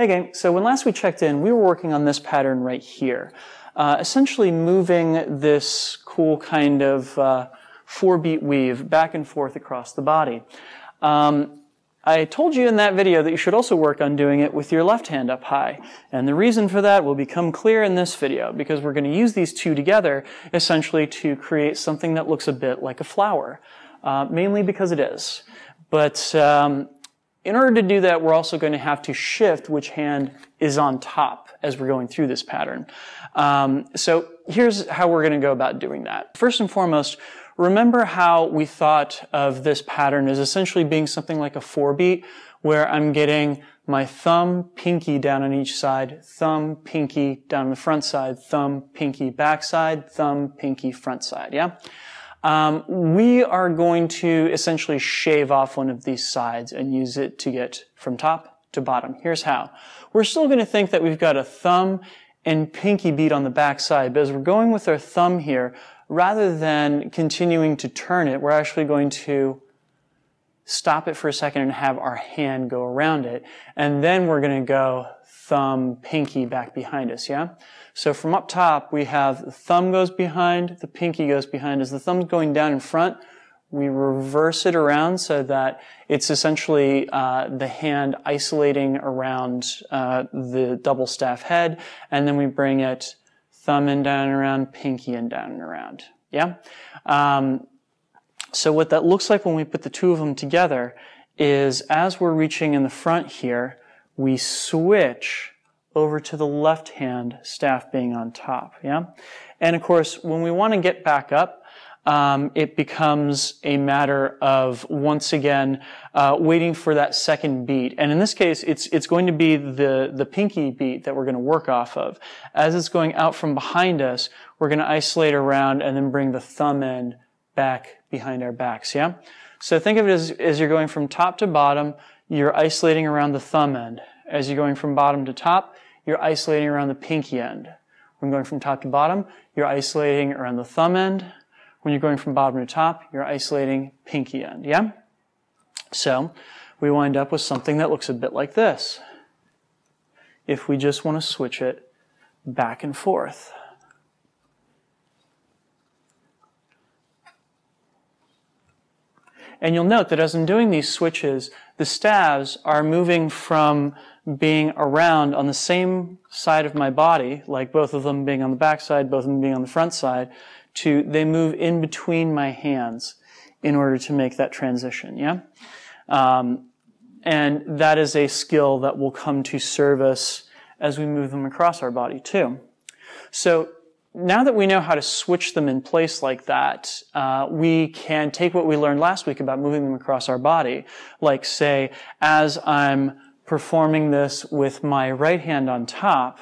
Hey gang, so when last we checked in, we were working on this pattern right here. Essentially moving this cool kind of 4-beat weave back and forth across the body. I told you in that video that you should also work on doing it with your left hand up high. And the reason for that will become clear in this video, because we're going to use these two together essentially to create something that looks a bit like a flower. Mainly because it is. But in order to do that, we're also going to have to shift which hand is on top as we're going through this pattern. So here's how we're going to go about doing that. First and foremost, remember how we thought of this pattern as essentially being something like a 4-beat, where I'm getting my thumb, pinky down on each side, thumb, pinky down on the front side, thumb, pinky back side, thumb, pinky front side, yeah? We are going to essentially shave off one of these sides and use it to get from top to bottom. Here's how. We're still going to think that we've got a thumb and pinky beat on the back side, but as we're going with our thumb here, rather than continuing to turn it, we're actually going to stop it for a second and have our hand go around it. And then we're going to go thumb, pinky back behind us, yeah? So from up top, we have the thumb goes behind, the pinky goes behind. As the thumb's going down in front, we reverse it around so that it's essentially the hand isolating around the double staff head, and then we bring it thumb in, down and around, pinky in, down and around, yeah? So what that looks like when we put the two of them together is, as we're reaching in the front here, we switch over to the left hand staff being on top, yeah? And of course, when we want to get back up, it becomes a matter of, once again, waiting for that second beat. And in this case, it's going to be the pinky beat that we're going to work off of. As it's going out from behind us, we're going to isolate around and then bring the thumb end back behind our backs, yeah? So think of it as you're going from top to bottom, you're isolating around the thumb end. As you're going from bottom to top, you're isolating around the pinky end. When going from top to bottom, you're isolating around the thumb end. When you're going from bottom to top, you're isolating pinky end, yeah? So we wind up with something that looks a bit like this, if we just want to switch it back and forth. And you'll note that as I'm doing these switches, the staves are moving from being around on the same side of my body, like both of them being on the back side, both of them being on the front side, to they move in between my hands in order to make that transition, yeah? And that is a skill that will come to service as we move them across our body too. So now that we know how to switch them in place like that, we can take what we learned last week about moving them across our body. Like, say, as I'm performing this with my right hand on top,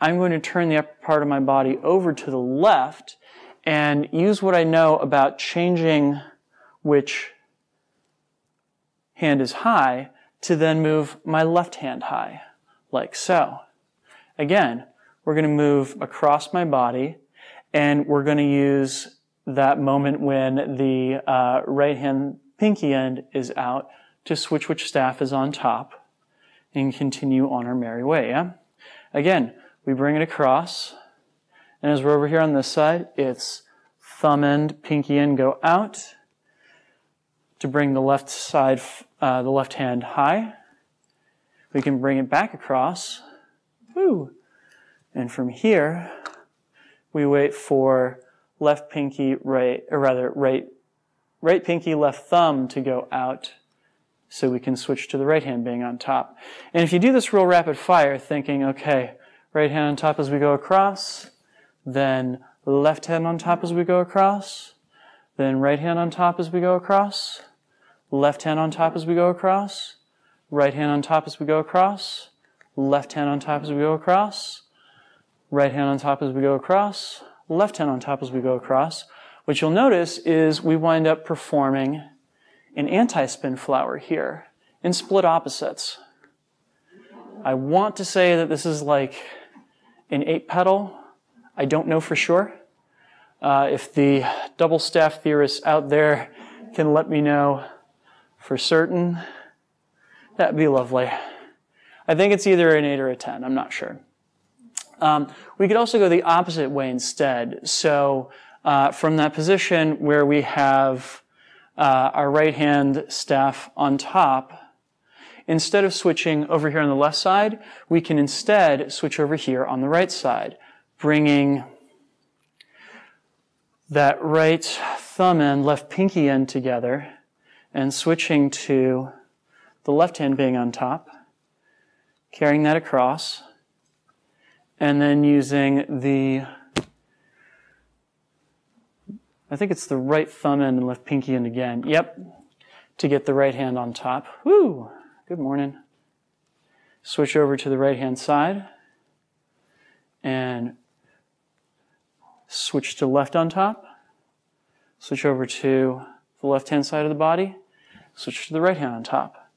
I'm going to turn the upper part of my body over to the left and use what I know about changing which hand is high to then move my left hand high, like so. Again, we're going to move across my body, and we're going to use that moment when the right hand pinky end is out to switch which staff is on top and continue on our merry way, yeah? Again, we bring it across, and as we're over here on this side, it's thumb end, pinky end go out to bring the left side, the left hand high. We can bring it back across. Woo! And from here, we wait for left pinky, right, or rather right pinky, left thumb to go out so we can switch to the right hand being on top. And if you do this real rapid fire, thinking, okay, right hand on top as we go across, then left hand on top as we go across, then right hand on top as we go across, left hand on top as we go across, right hand on top as we go across, left hand on top as we go across, right hand on top as we go across, left hand on top as we go across. What you'll notice is we wind up performing an anti-spin flower here in split opposites. I want to say that this is like an 8-petal. I don't know for sure. If the double staff theorists out there can let me know for certain, that'd be lovely. I think it's either an 8 or a 10. I'm not sure. We could also go the opposite way instead. So from that position where we have our right hand staff on top, instead of switching over here on the left side, we can instead switch over here on the right side, bringing that right thumb end, left pinky end together, and switching to the left hand being on top, carrying that across, and then using the, I think it's the right thumb end and left pinky end again, yep, to get the right hand on top. Woo! Good morning. Switch over to the right hand side, and switch to left on top, switch over to the left hand side of the body, switch to the right hand on top.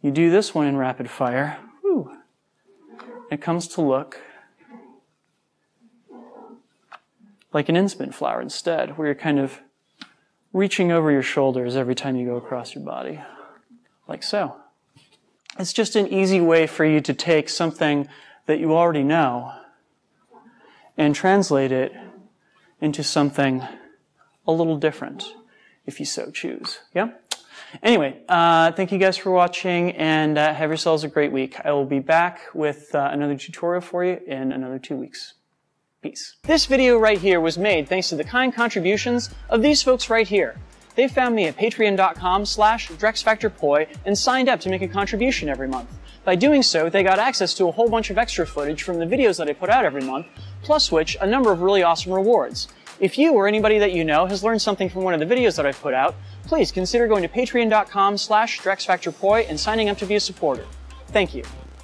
You do this one in rapid fire. Woo. It comes to look like an instant flower instead, where you're kind of reaching over your shoulders every time you go across your body, like so. It's just an easy way for you to take something that you already know and translate it into something a little different, if you so choose. Yeah? Anyway, thank you guys for watching, and have yourselves a great week. I will be back with another tutorial for you in another 2 weeks. Peace. This video right here was made thanks to the kind contributions of these folks right here. They found me at patreon.com/DrexFactorPoi and signed up to make a contribution every month. By doing so, they got access to a whole bunch of extra footage from the videos that I put out every month, plus which a number of really awesome rewards. If you or anybody that you know has learned something from one of the videos that I've put out, please consider going to patreon.com/DrexFactorPoi and signing up to be a supporter. Thank you.